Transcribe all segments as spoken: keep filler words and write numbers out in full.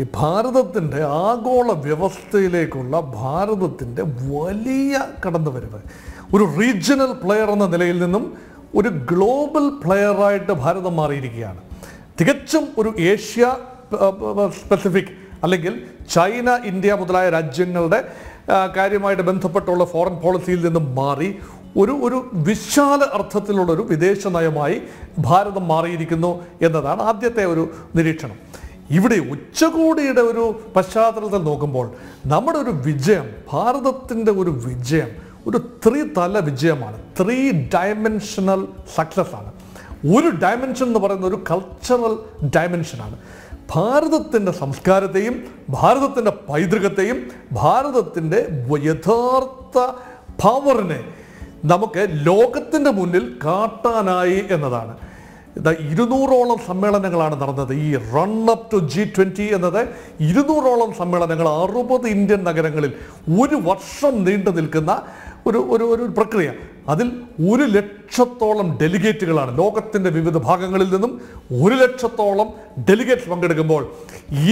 ഈ ഭാരതത്തിൻ്റെ ആഗോള വ്യവസ്ഥയിലേക്കുള്ള ഭാരതത്തിൻ്റെ വലിയ കടന്നുവരവ്, ഒരു റീജിയണൽ പ്ലെയർ എന്ന നിലയിൽ നിന്നും ഒരു ഗ്ലോബൽ പ്ലെയറായിട്ട് ഭാരതം മാറിയിരിക്കുകയാണ്. തികച്ചും ഒരു ഏഷ്യ സ്പെസിഫിക് അല്ലെങ്കിൽ ചൈന, ഇന്ത്യ മുതലായ രാജ്യങ്ങളുടെ കാര്യമായിട്ട് ബന്ധപ്പെട്ടുള്ള ഫോറിൻ പോളിസിയിൽ നിന്നും മാറി ഒരു ഒരു വിശാല അർത്ഥത്തിലുള്ളൊരു വിദേശ നയമായി ഭാരതം മാറിയിരിക്കുന്നു എന്നതാണ് ആദ്യത്തെ ഒരു നിരീക്ഷണം. ഇവിടെ ഉച്ചകോടിയുടെ ഒരു പശ്ചാത്തലത്തിൽ നോക്കുമ്പോൾ നമ്മുടെ ഒരു വിജയം, ഭാരതത്തിൻ്റെ ഒരു വിജയം, ഒരു ത്രിതല വിജയമാണ്. ത്രീ ഡയമെൻഷണൽ സക്സസ് ആണ്. ഒരു ഡയമെൻഷൻ എന്ന് പറയുന്ന ഒരു കൾച്ചറൽ ഡയമെൻഷനാണ്. ഭാരതത്തിൻ്റെ സംസ്കാരത്തെയും ഭാരതത്തിൻ്റെ പൈതൃകത്തെയും ഭാരതത്തിൻ്റെ യഥാർത്ഥ പവറിനെ നമുക്ക് ലോകത്തിൻ്റെ മുന്നിൽ കാട്ടാനായി എന്നതാണ്. ഇരുന്നൂറോളം സമ്മേളനങ്ങളാണ് നടന്നത്. ഈ run up to G twenty എന്നത് ഇരുന്നൂറോളം സമ്മേളനങ്ങൾ അറുപത് ഇന്ത്യൻ നഗരങ്ങളിൽ ഒരു വർഷം നീണ്ടു നിൽക്കുന്ന ഒരു ഒരു ഒരു പ്രക്രിയ. അതിൽ ഒരു ലക്ഷത്തോളം ഡെലിഗേറ്റുകളാണ് ലോകത്തിൻ്റെ വിവിധ ഭാഗങ്ങളിൽ നിന്നും ഒരു ലക്ഷത്തോളം ഡെലിഗേറ്റ്സ് പങ്കെടുക്കുമ്പോൾ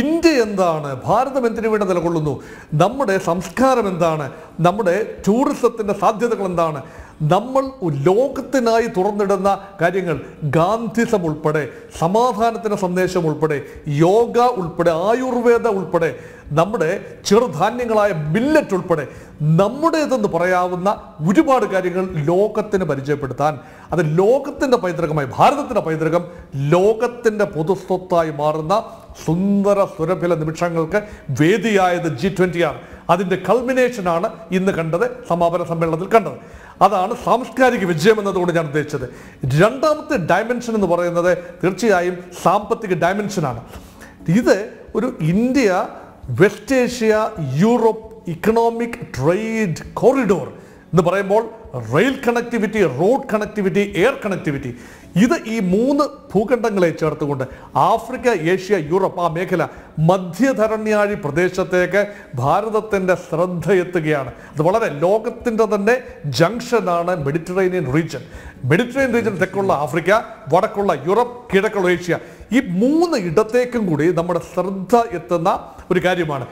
ഇന്ത്യ എന്താണ്, ഭാരതം എന്തിനു വേണ്ടി നിലകൊള്ളുന്നു, നമ്മുടെ സംസ്കാരം എന്താണ്, നമ്മുടെ ടൂറിസത്തിൻ്റെ സാധ്യതകൾ എന്താണ്, നമ്മൾ ലോകത്തിനായി തുറന്നിടുന്ന കാര്യങ്ങൾ, ഗാന്ധിസം ഉൾപ്പെടെ, സമാധാനത്തിൻ്റെ സന്ദേശം ഉൾപ്പെടെ, യോഗ ഉൾപ്പെടെ, ആയുർവേദ ഉൾപ്പെടെ, നമ്മുടെ ചെറുധാന്യങ്ങളായ മില്ലറ്റ് ഉൾപ്പെടെ, നമ്മുടേതെന്ന് പറയാവുന്ന ഒരുപാട് കാര്യങ്ങൾ ലോകത്തിന് പരിചയപ്പെടുത്താൻ, അത് ലോകത്തിൻ്റെ പൈതൃകമായി, ഭാരതത്തിൻ്റെ പൈതൃകം ലോകത്തിൻ്റെ പൊതുസ്വത്തായി മാറുന്ന സുന്ദര സുരഭില നിമിഷങ്ങൾക്ക് വേദിയായത് ജി ട്വൻ്റിയാണ്. അതിൻ്റെ കൾമിനേഷനാണ് ഇന്ന് കണ്ടത്, സമാപന സമ്മേളനത്തിൽ കണ്ടത്. അതാണ് സാംസ്കാരിക വിജയം എന്നതുകൊണ്ട് ഞാൻ ഉദ്ദേശിച്ചത്. രണ്ടാമത്തെ ഡയമെൻഷൻ എന്ന് പറയുന്നത് തീർച്ചയായും സാമ്പത്തിക ഡയമെൻഷനാണ്. ഇത് ഒരു India West Asia Europe economic trade corridor എന്ന് പറയുമ്പോൾ rail connectivity, road connectivity, air connectivity, ഇത് ഈ മൂന്ന് ഭൂഖണ്ഡങ്ങളെ ചേർത്തുകൊണ്ട് ആഫ്രിക്ക, ഏഷ്യ, യൂറോപ്പ് ആ മേഖല, മധ്യധരണ്യാഴി പ്രദേശത്തേക്ക് ഭാരതത്തിൻ്റെ ശ്രദ്ധ എത്തുകയാണ്. അത് വളരെ ലോകത്തിൻ്റെ തന്നെ ജംഗ്ഷനാണ് മെഡിറ്ററേനിയൻ റീജിയൻ. മെഡിറ്ററേനിയൻ റീജിയൻ തെക്കുള്ള ആഫ്രിക്ക, വടക്കുള്ള യൂറോപ്പ്, കിഴക്കുള്ള ഏഷ്യ, ഈ മൂന്ന് ഇടത്തേക്കും കൂടി നമ്മുടെ ശ്രദ്ധ എത്തുന്ന ഒരു കാര്യമാണ്.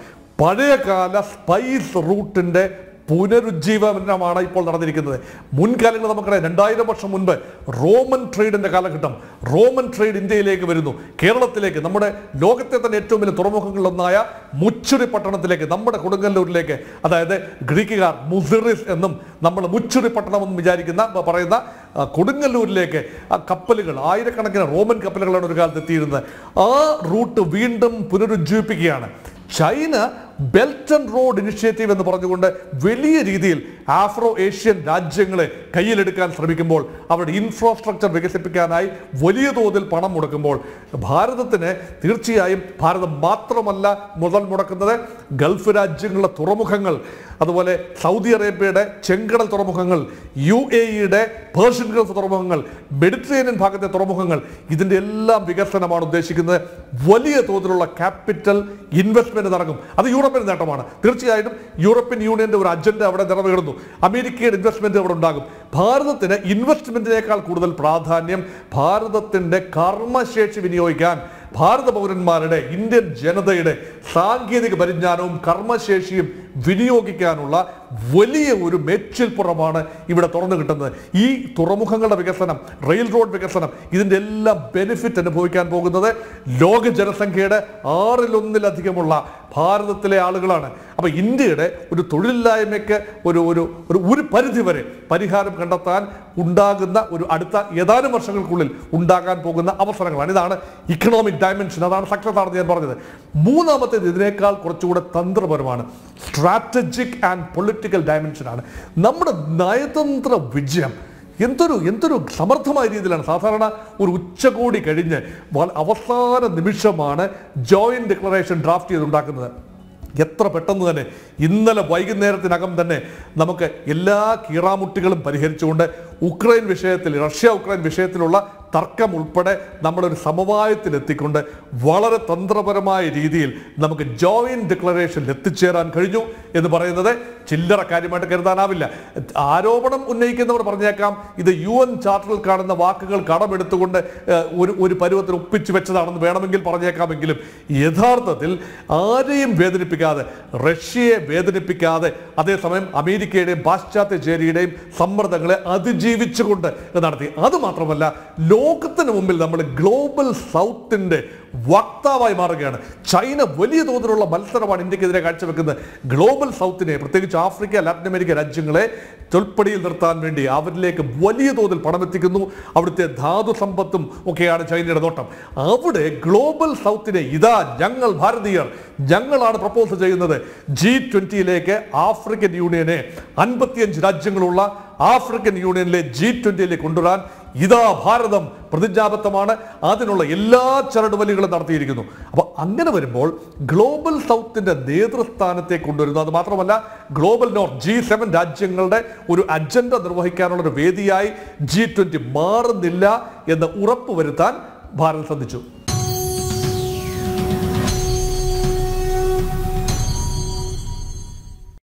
പഴയകാല സ്പൈസ് റൂട്ടിൻ്റെ പുനരുജ്ജീവനമാണ് ഇപ്പോൾ നടന്നിരിക്കുന്നത്. മുൻകാലങ്ങൾ നമുക്കറിയാം, രണ്ടായിരം വർഷം മുൻപ് റോമൻ ട്രേഡിൻ്റെ കാലഘട്ടം. റോമൻ ട്രേഡ് ഇന്ത്യയിലേക്ക് വരുന്നു, കേരളത്തിലേക്ക്, നമ്മുടെ ലോകത്തെ തന്നെ ഏറ്റവും വലിയ തുറമുഖങ്ങളിലൊന്നായ മുച്ചുറി പട്ടണത്തിലേക്ക്, നമ്മുടെ കൊടുങ്ങല്ലൂരിലേക്ക്. അതായത് ഗ്രീക്കുകാർ മുസിറിസ് എന്നും നമ്മൾ മുച്ചുറി പട്ടണം എന്നും വിചാരിക്കുന്ന പറയുന്ന കൊടുങ്ങല്ലൂരിലേക്ക് ആ കപ്പലുകൾ, ആയിരക്കണക്കിന് റോമൻ കപ്പലുകളാണ് ഒരു കാലത്ത് എത്തിയിരുന്നത്. ആ റൂട്ട് വീണ്ടും പുനരുജ്ജീവിപ്പിക്കുകയാണ്. China belt and road initiative എന്ന് പറഞ്ഞുകൊണ്ട് വലിയ രീതിയിൽ ആഫ്രോ ഏഷ്യൻ രാജ്യങ്ങളെ കയ്യിലെടുക്കാൻ ശ്രമിക്കുമ്പോൾ, അവരുടെ ഇൻഫ്രാസ്ട്രക്ചർ വികസിപ്പിക്കാനായി വലിയ തോതിൽ പണം മുടക്കുമ്പോൾ, ഭാരതത്തിന് തീർച്ചയായും, ഭാരതം മാത്രമല്ല മുതൽ മുടക്കുന്നത്, ഗൾഫ് രാജ്യങ്ങളുടെ തുറമുഖങ്ങൾ, അതുപോലെ സൗദി അറേബ്യയുടെ ചെങ്കടൽ തുറമുഖങ്ങൾ, യു എ ഇയുടെ പേർഷ്യൻ ഗൾഫ് തുറമുഖങ്ങൾ, മെഡിറ്ററേനിയൻ ഭാഗത്തെ തുറമുഖങ്ങൾ, ഇതിൻ്റെ എല്ലാം വികസനമാണ് ഉദ്ദേശിക്കുന്നത്. വലിയ തോതിലുള്ള ക്യാപിറ്റൽ ഇൻവെസ്റ്റ്മെൻറ്റ് നടക്കും. അത് യൂറോപ്യൻ നേട്ടമാണ്. തീർച്ചയായിട്ടും യൂറോപ്യൻ യൂണിയൻ്റെ ഒരു അജണ്ട അവിടെ നിറവേറുന്നു. അമേരിക്കയുടെ ഇൻവെസ്റ്റ്മെൻറ്റ് അവിടെ ഉണ്ടാകും. ഭാരതത്തിന് ഇൻവെസ്റ്റ്മെൻറ്റിനേക്കാൾ കൂടുതൽ പ്രാധാന്യം ഭാരതത്തിൻ്റെ കർമ്മശേഷി വിനിയോഗിക്കാൻ, ഭാരത പൗരന്മാരുടെ, ഇന്ത്യൻ ജനതയുടെ സാങ്കേതിക പരിജ്ഞാനവും കർമ്മശേഷിയും വിനിയോഗിക്കാനുള്ള വലിയ ഒരു മേച്ചിൽപ്പുറമാണ് ഇവിടെ തുറന്നു കിട്ടുന്നത്. ഈ തുറമുഖങ്ങളുടെ വികസനം, റെയിൽ റോഡ് വികസനം, ഇതിൻ്റെ എല്ലാം ബെനിഫിറ്റ് അനുഭവിക്കാൻ പോകുന്നത് ലോക ജനസംഖ്യയുടെ ആറിലൊന്നിലധികമുള്ള ഭാരതത്തിലെ ആളുകളാണ്. അപ്പോൾ ഇന്ത്യയുടെ ഒരു തൊഴിലില്ലായ്മയ്ക്ക് ഒരു ഒരു ഒരു പരിധിവരെ പരിഹാരം കണ്ടെത്താൻ ഉണ്ടാകുന്ന ഒരു അടുത്ത ഏതാനും വർഷങ്ങൾക്കുള്ളിൽ ഉണ്ടാകാൻ പോകുന്ന അവസരങ്ങളാണ്. ഇതാണ് ഇക്കണോമിക് ഡയമെൻഷൻ, അതാണ് സക്സസ് ആണെന്ന് ഞാൻ പറഞ്ഞത്. മൂന്നാമത്തേത് ഇതിനേക്കാൾ കുറച്ചുകൂടെ തന്ത്രപരമാണ്, സ്ട്രാറ്റജിക് ആൻഡ് പൊളിറ്റിക്കൽ ഡയമെൻഷനാണ്. നമ്മുടെ നയതന്ത്ര വിജയം എന്തൊരു എന്തൊരു സമർത്ഥമായ രീതിയിലാണ്. സാധാരണ ഒരു ഉച്ചകോടി കഴിഞ്ഞ് അവസാന നിമിഷമാണ് ജോയിൻറ്റ് ഡിക്ലറേഷൻ ഡ്രാഫ്റ്റ് ചെയ്തുണ്ടാക്കുന്നത്. എത്ര പെട്ടെന്ന് തന്നെ, ഇന്നലെ വൈകുന്നേരത്തിനകം തന്നെ നമുക്ക് എല്ലാ കീറാമുട്ടികളും പരിഹരിച്ചുകൊണ്ട് Ukraine Vishayatil, Russia Ukraine Vishayatilulla തർക്കം ഉൾപ്പെടെ നമ്മൾ ഒരു സമവായത്തിൽ എത്തിക്കൊണ്ട് വളരെ തന്ത്രപരമായ രീതിയിൽ നമുക്ക് ജോയിന്റ് ഡിക്ലറേഷനിൽ എത്തിച്ചേരാൻ കഴിഞ്ഞു എന്ന് പറയുന്നത് ചില്ലറ കാര്യമായിട്ട് കരുതാനാവില്ല. ആരോപണം ഉന്നയിക്കുന്നവർ പറഞ്ഞേക്കാം ഇത് യു എൻ ചാർട്ടറിൽ കാണുന്ന വാക്കുകൾ കടമെടുത്തുകൊണ്ട് ഒരു ഒരു പരുവത്തിൽ ഒപ്പിച്ചു വെച്ചതാണെന്ന് വേണമെങ്കിൽ പറഞ്ഞേക്കാമെങ്കിലും യഥാർത്ഥത്തിൽ ആരെയും വേദനിപ്പിക്കാതെ റഷ്യയെ വേദനിപ്പിക്കാതെ അതേസമയം അമേരിക്കയുടെയും പാശ്ചാത്യ ചേരിയുടെയും സമ്മർദ്ദങ്ങളെ അതിജീവിച്ചുകൊണ്ട് നടത്തി. അതുമാത്രമല്ല ലോകത്തിന് മുമ്പിൽ നമ്മൾ ഗ്ലോബൽ സൗത്തിന്റെ വക്താവായി മാറുകയാണ്. ചൈന വലിയ തോതിലുള്ള മത്സരമാണ് ഇന്ത്യക്കെതിരെ കാഴ്ചവെക്കുന്നത്. ഗ്ലോബൽ സൗത്തിനെ പ്രത്യേകിച്ച് ആഫ്രിക്ക ലാറ്റിൻ അമേരിക്ക രാജ്യങ്ങളെ തൊൽപ്പടിയിൽ നിർത്താൻ വേണ്ടി അവരിലേക്ക് വലിയ തോതിൽ പണമെത്തിക്കുന്നു. അവിടുത്തെ ധാതു സമ്പത്തും ഒക്കെയാണ് ചൈനയുടെ നോട്ടം. അവിടെ ഗ്ലോബൽ സൗത്തിനെ ഇതാ ഞങ്ങൾ ഭാരതീയർ ഞങ്ങളാണ് പ്രപ്പോസ് ചെയ്യുന്നത്. ജി ട്വന്റിയിലേക്ക് ആഫ്രിക്കൻ യൂണിയനെ അൻപത്തിയഞ്ച് രാജ്യങ്ങളുള്ള ആഫ്രിക്കൻ യൂണിയനിലെ ജി ട്വന്റിയിലേക്ക് കൊണ്ടുവരാൻ ഇതാ ഭാരതം പ്രതിജ്ഞാബദ്ധമാണ്. അതിനുള്ള എല്ലാ ചരടുവലികളും നടത്തിയിരിക്കുന്നു. അപ്പോൾ അങ്ങനെ വരുമ്പോൾ ഗ്ലോബൽ സൗത്തിന്റെ നേതൃസ്ഥാനത്തെ കൊണ്ടുവരുന്നു. അത് മാത്രമല്ല ഗ്ലോബൽ നോർത്ത് ജി സെവൻ രാജ്യങ്ങളുടെ ഒരു അജണ്ട നിർവഹിക്കാനുള്ള ഒരു വേദിയായി ജി ട്വന്റി മാറുന്നില്ല എന്ന് ഉറപ്പുവരുത്താൻ ഭാരതം ശ്രദ്ധിച്ചു.